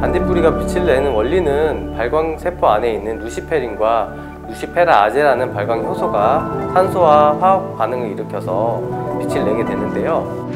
잔디뿌리가 빛을 내는 원리는 발광세포 안에 있는 루시페린과 루시페라아제라는 발광 효소가 산소와 화학 반응을 일으켜서 빛을 내게 되는데요.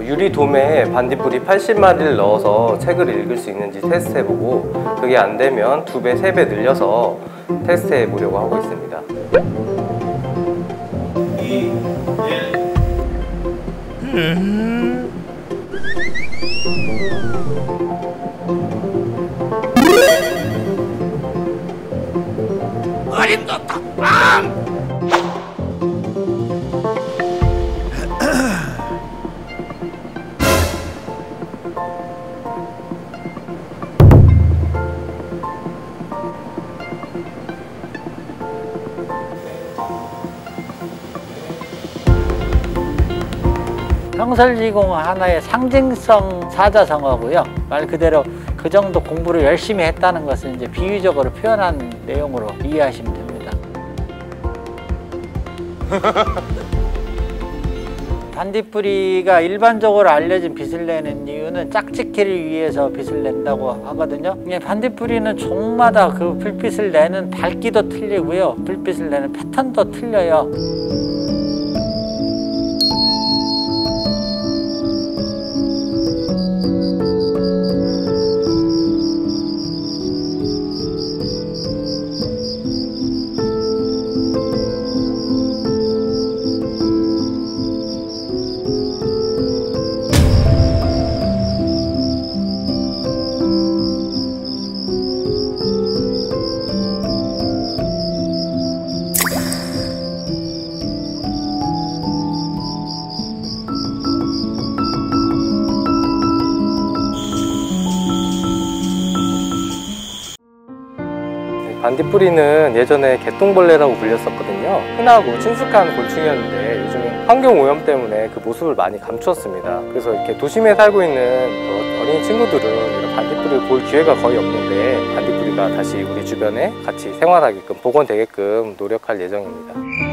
유리돔에 반딧불이 80마리를 넣어서 책을 읽을 수 있는지 테스트해보고, 그게 안되면 2배, 3배 늘려서 테스트해보려고 하고 있습니다. 2, 1. 어림도다. 형설지공 하나의 상징성 사자성어고요. 말 그대로 그 정도 공부를 열심히 했다는 것을 이제 비유적으로 표현한 내용으로 이해하시면 됩니다. 반딧불이가 일반적으로 알려진 빛을 내는 이유는 짝짓기를 위해서 빛을 낸다고 하거든요. 반딧불이는 종마다 그 불빛을 내는 밝기도 틀리고요, 불빛을 내는 패턴도 틀려요. 반딧불이는 예전에 개똥벌레라고 불렸었거든요. 흔하고 친숙한 곤충이었는데 요즘은 환경오염 때문에 그 모습을 많이 감추었습니다. 그래서 이렇게 도심에 살고 있는 어린 친구들은 이런 반딧불이를 볼 기회가 거의 없는데, 반딧불이가 다시 우리 주변에 같이 생활하게끔, 복원되게끔 노력할 예정입니다.